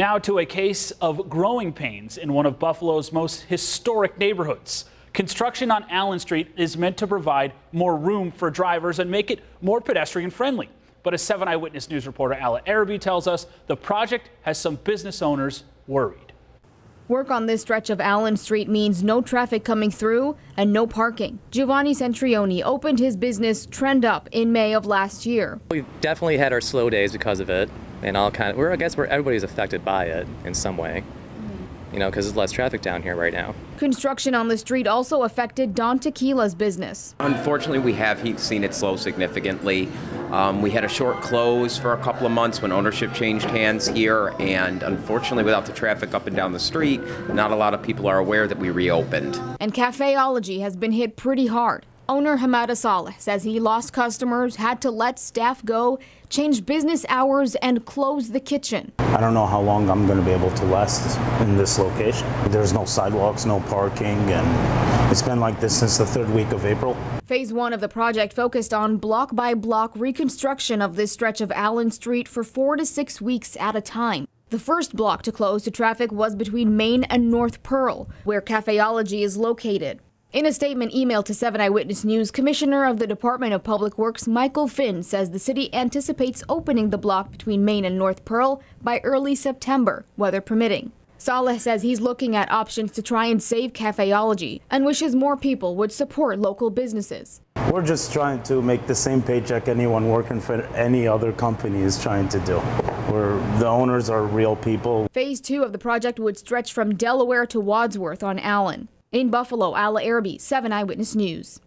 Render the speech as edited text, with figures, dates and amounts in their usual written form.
Now to a case of growing pains in one of Buffalo's most historic neighborhoods. Construction on Allen Street is meant to provide more room for drivers and make it more pedestrian friendly. But as 7 Eyewitness News reporter Alla Arabi tells us, the project has some business owners worried. Work on this stretch of Allen Street means no traffic coming through and no parking. Giovanni Centrioni opened his business Trend Up in May of last year. We've definitely had our slow days because of it, and all kind of, everybody's affected by it in some way, you know, because there's less traffic down here right now. Construction on the street also affected Don Tequila's business. Unfortunately, we have seen it slow significantly. We had a short close for a couple of months when ownership changed hands here, and unfortunately without the traffic up and down the street, not a lot of people are aware that we reopened. And Cafeology has been hit pretty hard. Owner Hamada Saleh says he lost customers, had to let staff go, change business hours, and close the kitchen. I don't know how long I'm going to be able to last in this location. There's no sidewalks, no parking, and it's been like this since the 3rd week of April. Phase 1 of the project focused on block-by-block reconstruction of this stretch of Allen Street for 4 to 6 weeks at a time. The first block to close to traffic was between Main and North Pearl, where Cafeology is located. In a statement emailed to 7 Eyewitness News, Commissioner of the Department of Public Works Michael Finn says the city anticipates opening the block between Main and North Pearl by early September, weather permitting. Saleh says he's looking at options to try and save Cafeology and wishes more people would support local businesses. We're just trying to make the same paycheck anyone working for any other company is trying to do. The owners are real people. Phase 2 of the project would stretch from Delaware to Wadsworth on Allen. In Buffalo, Alla Arabi, 7 Eyewitness News.